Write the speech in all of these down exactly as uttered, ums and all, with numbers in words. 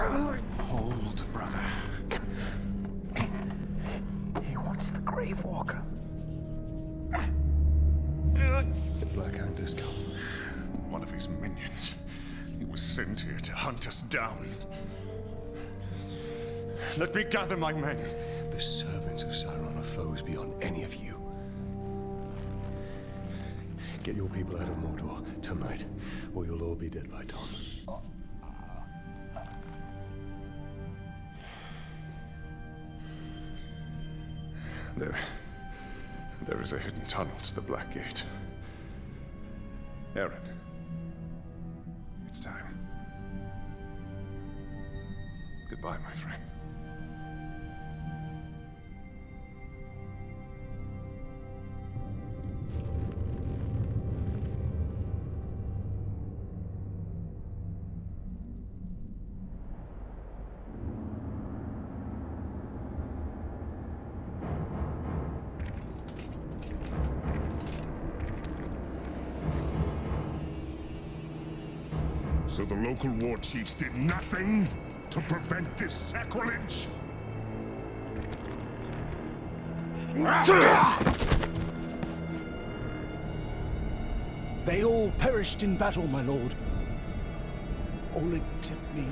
Hold, brother. He wants the Grave Walker. The Black-Hand has come. One of his minions. He was sent here to hunt us down. Let me gather my men. The servants of Sauron are foes beyond any of you. Get your people out of Mordor tonight, or you'll all be dead by dawn. There... there is a hidden tunnel to the Black Gate. Eren, it's time. Goodbye, my friend. So the local war chiefs did nothing to prevent this sacrilege? They all perished in battle, my lord. All except me.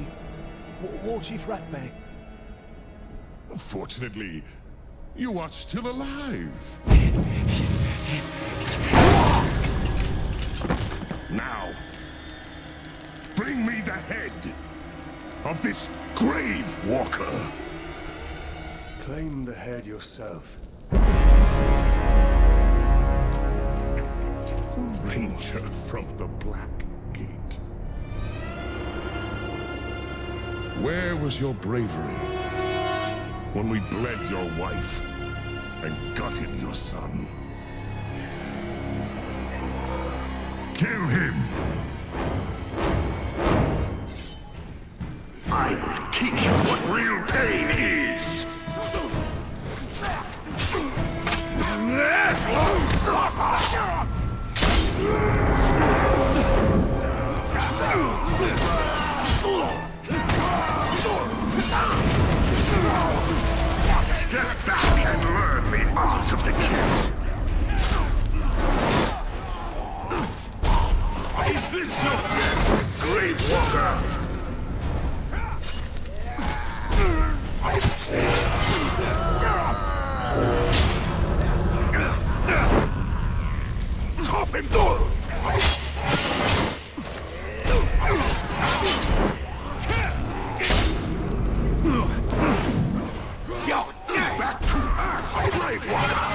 War Chief Ratbag. Fortunately, you are still alive. Now. Bring me the head of this Grave Walker. Claim the head yourself. Ranger from the Black Gate. Where was your bravery when we bled your wife and gutted your son? Kill him! Teach you what real pain is! Step back and learn the art of the kill! Is this your best, Grave Walker? Top him door! Back to earth, Grave Walker!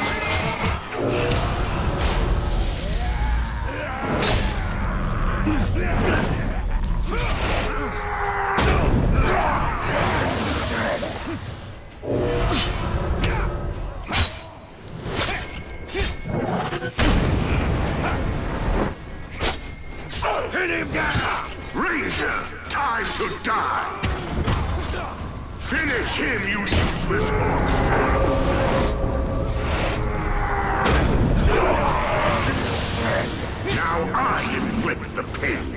Hit him down! Ranger! Time to die! Finish him, you useless orc! Now I inflict the pain!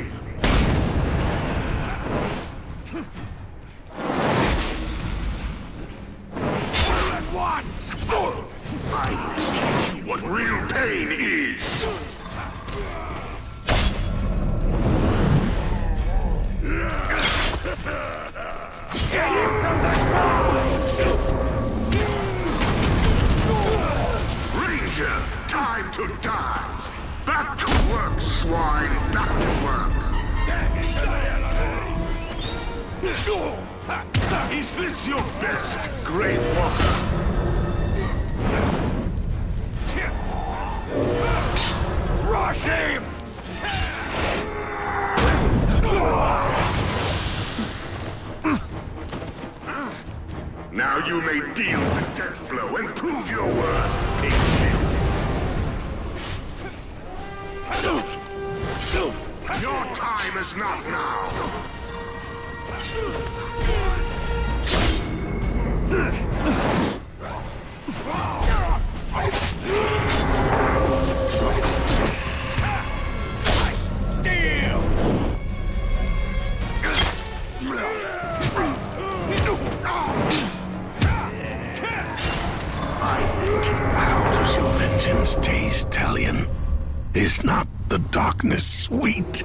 I will teach you what real pain is! Get him from the side! Ranger, time to die! Back to work, swine! Back to work! Is this your best, Grave Walker? Rush him! Now you may deal the death blow and prove your worth, pig. Your time is not now. I steal! must taste, Talion. Is not the darkness sweet?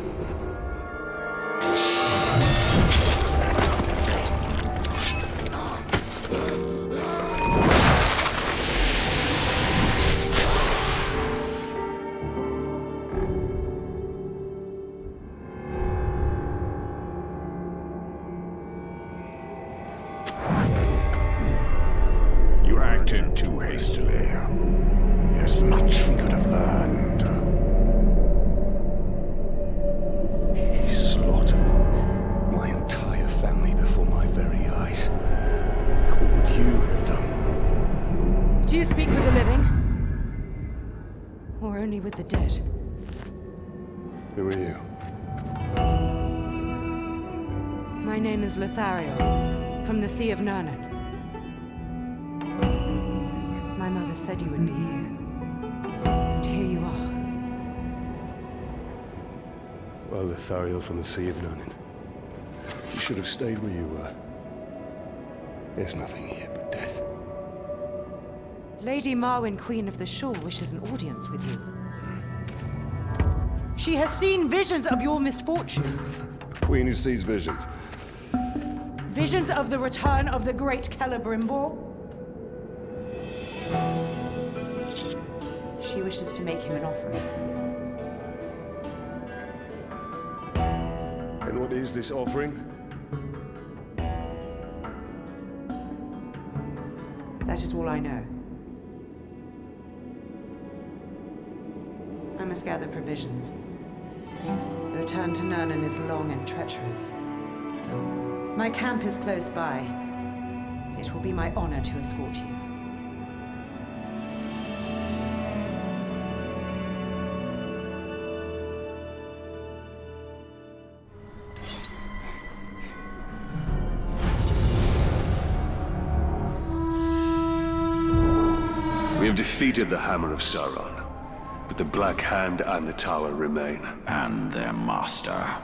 Lithariel, from the Sea of Núrnen. My mother said you would be here. And here you are. Well, Lithariel from the Sea of Núrnen. You should have stayed where you were. There's nothing here but death. Lady Marwin, Queen of the Shore, wishes an audience with you. She has seen visions of your misfortune. A queen who sees visions. Visions of the return of the great Celebrimbor? She wishes to make him an offering. And what is this offering? That is all I know. I must gather provisions. The return to Núrnen is long and treacherous. My camp is close by. It will be my honor to escort you. We have defeated the Hammer of Sauron, but the Black Hand and the Tower remain. And their master.